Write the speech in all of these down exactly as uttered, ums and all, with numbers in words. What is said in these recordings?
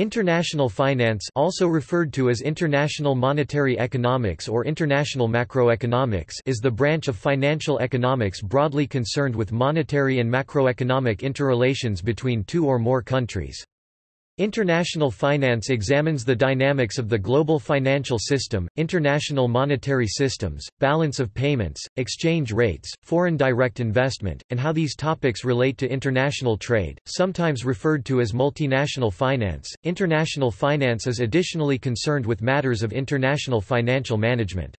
International finance, also referred to as international monetary economics or international macroeconomics, is the branch of financial economics broadly concerned with monetary and macroeconomic interrelations between two or more countries. International finance examines the dynamics of the global financial system, international monetary systems, balance of payments, exchange rates, foreign direct investment, and how these topics relate to international trade, sometimes referred to as multinational finance. International finance is additionally concerned with matters of international financial management.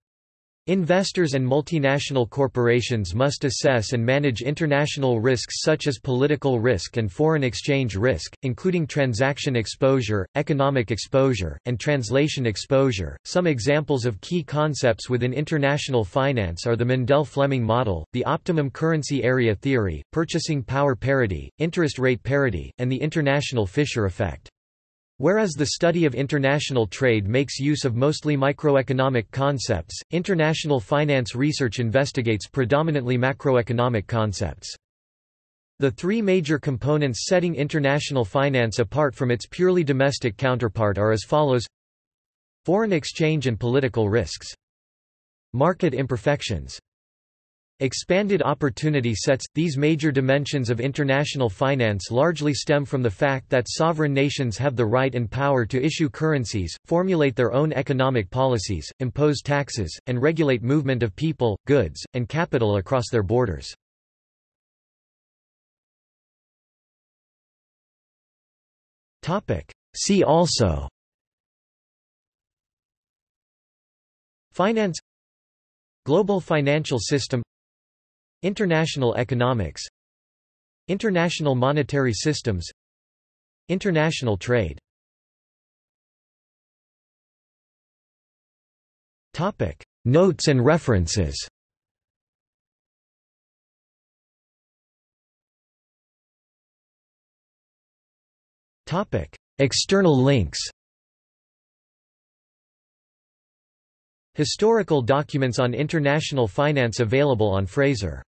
Investors and multinational corporations must assess and manage international risks such as political risk and foreign exchange risk, including transaction exposure, economic exposure, and translation exposure. Some examples of key concepts within international finance are the Mundell-Fleming model, the optimum currency area theory, purchasing power parity, interest rate parity, and the international Fisher effect. Whereas the study of international trade makes use of mostly microeconomic concepts, international finance research investigates predominantly macroeconomic concepts. The three major components setting international finance apart from its purely domestic counterpart are as follows: foreign exchange and political risks, market imperfections, expanded opportunity sets. These major dimensions of international finance largely stem from the fact that sovereign nations have the right and power to issue currencies, formulate their own economic policies, impose taxes, and regulate movement of people, goods, and capital across their borders. See also: Finance, Global financial system, International economics, International monetary systems, International trade. Topic: Notes and references. Topic: External links. Historical documents on international finance available on Fraser.